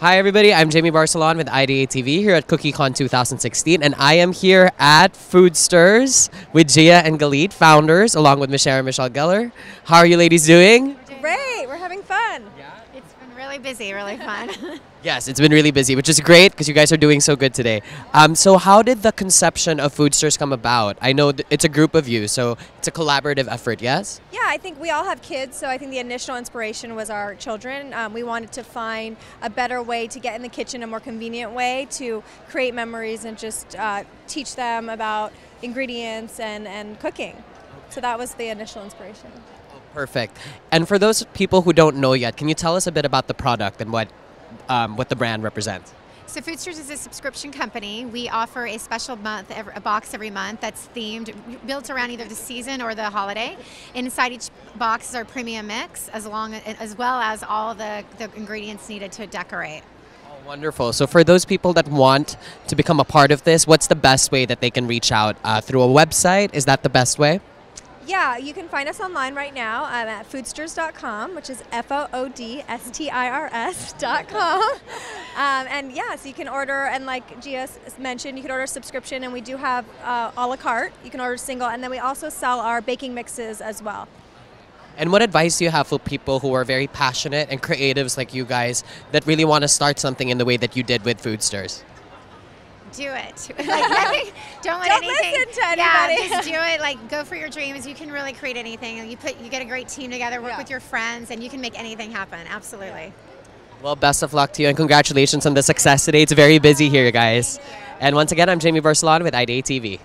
Hi everybody, I'm Jamie Barcelon with IDA TV here at CookieCon 2016, and I am here at Foodstirs with Gia and Galit, founders, along with Sarah Michelle Gellar. How are you ladies doing? Great, we're having fun. Yeah. It's been really busy, really fun. Yes, it's been really busy, which is great because you guys are doing so good today. So how did the conception of Foodstirs come about? I know it's a group of you, so it's a collaborative effort, yes? Yeah, I think we all have kids, so I think the initial inspiration was our children. We wanted to find a better way to get in the kitchen, a more convenient way to create memories and just teach them about ingredients and cooking. So that was the initial inspiration. Perfect. And for those people who don't know yet, can you tell us a bit about the product and what the brand represents? So Foodstirs is a subscription company. We offer a special month, a box every month that's themed, built around either the season or the holiday. Inside each box is our premium mix, as well as all the ingredients needed to decorate. Oh, wonderful. So for those people that want to become a part of this, what's the best way that they can reach out? Through a website? Is that the best way? Yeah, you can find us online right now at foodstirs.com, which is FOODSTIRS.com. And yeah, so you can order, and like Gia mentioned, you can order a subscription, and we do have a la carte. You can order single, and then we also sell our baking mixes as well. And what advice do you have for people who are very passionate and creatives like you guys that really want to start something in the way that you did with Foodstirs? Do it. Like, nothing, don't listen to anybody. Just do it. Like, go for your dreams. You can really create anything. You get a great team together, work with your friends, and you can make anything happen. Absolutely. Yeah. Well, best of luck to you, and congratulations on the success today. It's very busy here, guys. And once again, I'm Jamie Barcelon with IDA TV.